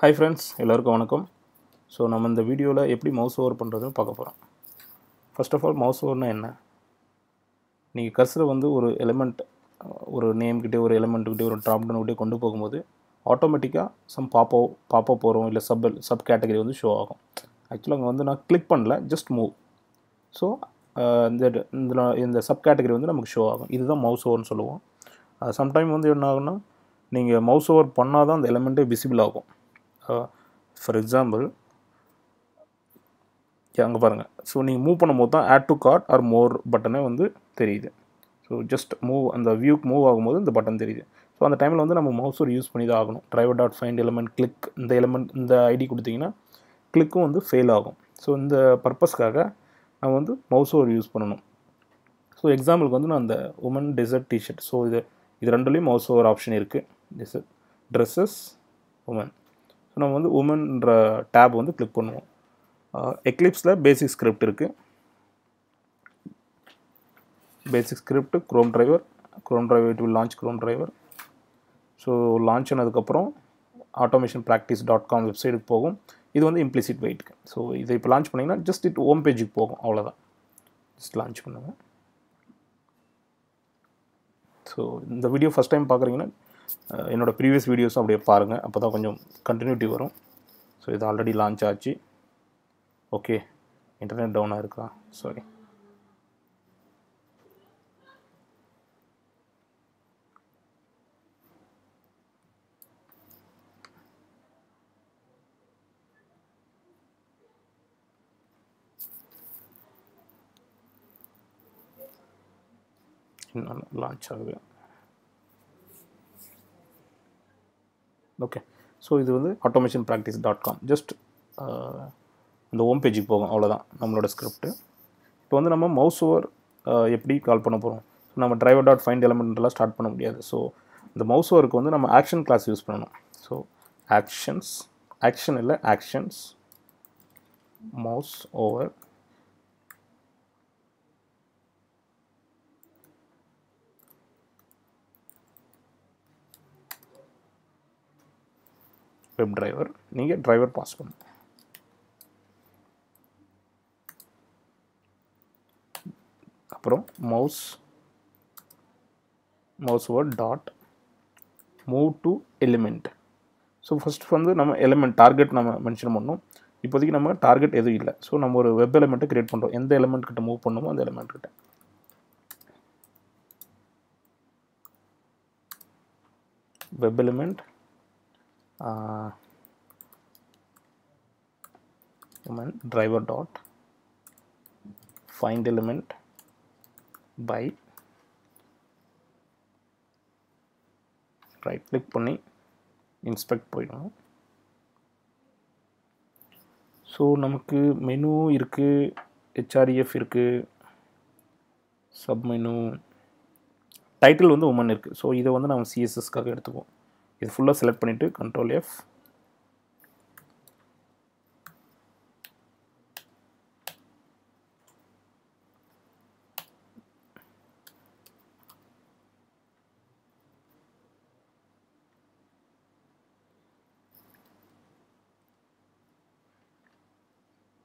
Hi friends, ellarkum vanakkam. So namm indha video la eppadi mouse over pandradhu paakaporam. First of all, mouse over na enna? Neenga cursor vandu oru element oru name kitte oru element kitte oru drop down kitte kondu pogumbodhu automatically some pop up varum illa sub category vandu show agum. Actually anga vandu na click pannala, just move. So indha sub category vandu namakku show agum. Idhu dhaan mouse over nu solluvom. Sometime vandu enna agumna neenga mouse over pannadhaan the element visible agum. For example, so you move add to cart or more button. So just move and the view move the button. So on the time we mouse use driver.find element click in the element in the ID click fail. So in the purpose mouse use. So example the woman desert t-shirt. So this is mouse over option dresses woman. So we click on the woman tab. Eclipse la basic script irukku. Basic script Chrome driver, it will launch Chrome driver. So launch anadukaprom automationpractice.com website ku pogum. This is implicit wait. So if you launch pannina just it home page ku pogum avladha. Just launch pannunga. So in the video first time paakringina in our previous videos அப்படியே பாருங்க அப்பதான் கொஞ்சம் continuity வரும். So இது already launch ஆச்சு. Okay, internet டவுனா இருக்கா? Sorry. இன்னும் லான்ச் ஆகுது. Okay, so this is automationpractice.com. Just the home page pogum avladha nammaloda script. Ipo vandu nama mouse over eppadi call panna porom. So nama driver.find element la start panna mudiyadhu. So the mouse over ku vandu nama action class use pannanum. So actions mouse over web driver, you get driver pass. Mouse over dot move to element. So first வந்து நம்ம element target நம்ம mention பண்ணனும். இப்போதைக்கு நம்ம target எதுவும் இல்ல. So நம்ம ஒரு web element create பண்றோம். எந்த element கிட்ட move பண்ணனுமோ அந்த element கிட்ட. Web element driver dot find element by right click panni inspect poidum. So namakku menu irukku, href irukku, sub menu, title vandu woman irukku. So idha vandu nam css kaga eduthupom. This full select பண்ணிட்டு control F.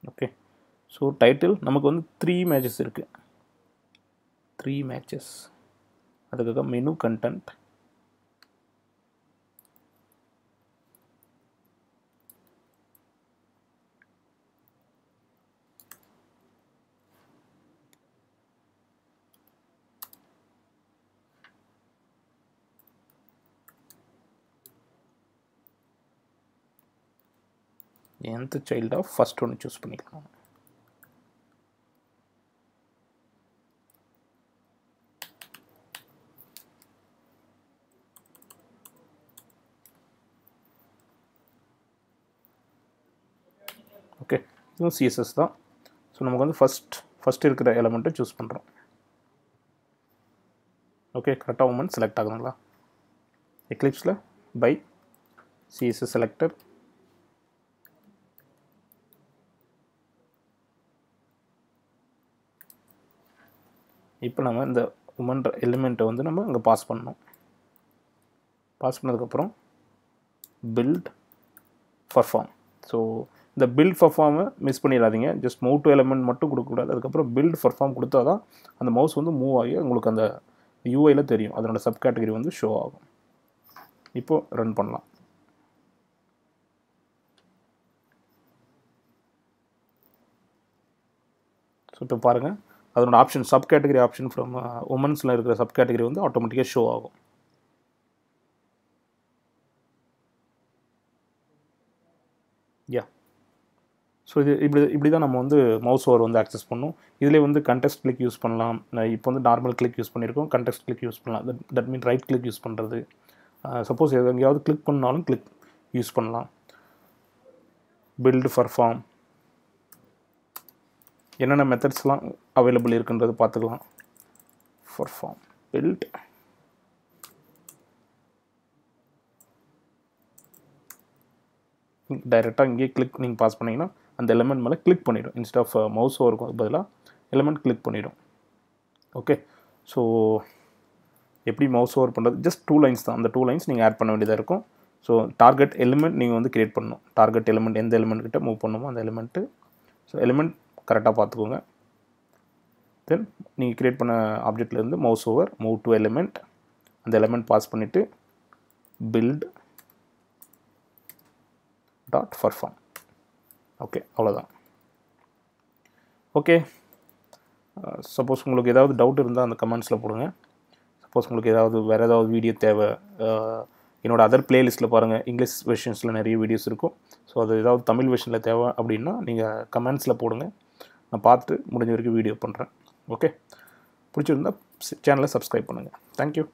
Okay, so title நமக்கு வந்து 3 matches இருக்கு. 3 matches. அதுக்காக menu content. Nth child of first one choose பண்ணிக்கலாம். Okay, இதுவும் CSS தான். So நமக்கு வந்து first இருக்கிற எலிமெண்ட்டை choose பண்றோம். Okay, கரெக்ட்டா மூமென்ட் செலக்ட் ஆகுதுங்களா? Eclipseல by CSS selector இப்போ நாம இந்த woman எலிமெண்ட் வந்து நம்ம அங்க பாஸ் பண்ணனும். பாஸ் பண்ணதுக்கு அப்புறம் build perform. So the build perform miss பண்ணிராதீங்க, just move to element மட்டும் கொடுக்க கூடாது. அதுக்கு அப்புறம் build perform கொடுத்தாதான் அந்த மவுஸ் வந்து மூவ் ஆகி உங்களுக்கு அந்த UI ல தெரியும், அதனோட சப் கேட்டகரி வந்து ஷோ ஆகும். இப்போ ரன் பண்ணலாம். சோ இப்போ பாருங்க அதனோட option sub category option from women'sல இருக்கிற சப் கேட்டகரி வந்து ஆட்டோமேட்டிக்கா ஷோ ஆகும். Yeah. So இப்படி தான் நம்ம வந்து மவுஸ் ஓவர் வந்து access பண்ணனும். இதுல வந்து context click யூஸ் பண்ணலாம். நான் இப்போ வந்து normal click யூஸ் பண்ணிருக்கோம், context click யூஸ் பண்ணலாம். That means right click use பண்றது. Suppose எங்கயாவது click பண்ணாலும் click யூஸ் பண்ணலாம். Build perform என்னென்ன மெத்தட்ஸ்லாம் அவேலபிள் இருக்குன்றது பார்த்துக்கலாம். perform build डायरेक्टली இங்கே கிளிக் நீங்க பாஸ் பண்ணீங்கனா அந்த எலிமெண்ட் மேல கிளிக் பண்ணிடும். இன்ஸ்ட் ஆஃப் மவுஸ் ஓவருக்கு பதிலா எலிமெண்ட் கிளிக் பண்ணிடும். ஓகே சோ எப்படி மவுஸ் ஓவர் பண்றது? ஜஸ்ட் 2 லைன்ஸ் தான். அந்த 2 லைன்ஸ் நீங்க ஆட் பண்ண வேண்டியதா இருக்கும். சோ டார்கெட் எலிமெண்ட் நீங்க வந்து கிரியேட் பண்ணனும். டார்கெட் எலிமெண்ட் எந்த எலிமெண்ட் கிட்ட மூவ் பண்ணனுமோ அந்த எலிமெண்ட். சோ எலிமெண்ட் கரெக்ட்டா பாத்துக்கோங்க. தென் நீங்க கிரியேட் பண்ண ஆப்ஜெக்ட்ல இருந்து mouse over move to element, அந்த எலிமெண்ட் பாஸ் பண்ணிட்டு பில்ட் dot perform. Okay, அவ்வளவுதான். Okay, suppose உங்களுக்கு ஏதாவது டவுட் இருந்தா அந்த கமெண்ட்ஸ்ல போடுங்க. suppose உங்களுக்கு ஏதாவது வேற ஏதாவது வீடியோ தேவை, என்னோட अदर பிளேலிஸ்ட்ல பாருங்க, இங்கிலீஷ் வெர்ஷன்ஸ்ல நிறைய வீடியோஸ் இருக்கும். சோ அது ஏதாவது தமிழ் வெர்ஷன்ல தேவை அப்படினா நீங்க கமெண்ட்ஸ்ல போடுங்க. நான் பார்த்து முடிஞ்ச வரைக்கும் வீடியோ பண்றேன். ஓகே, பிடிச்சிருந்தா சேனலை சப்ஸ்கிரைப் பண்ணுங்க. Thank you.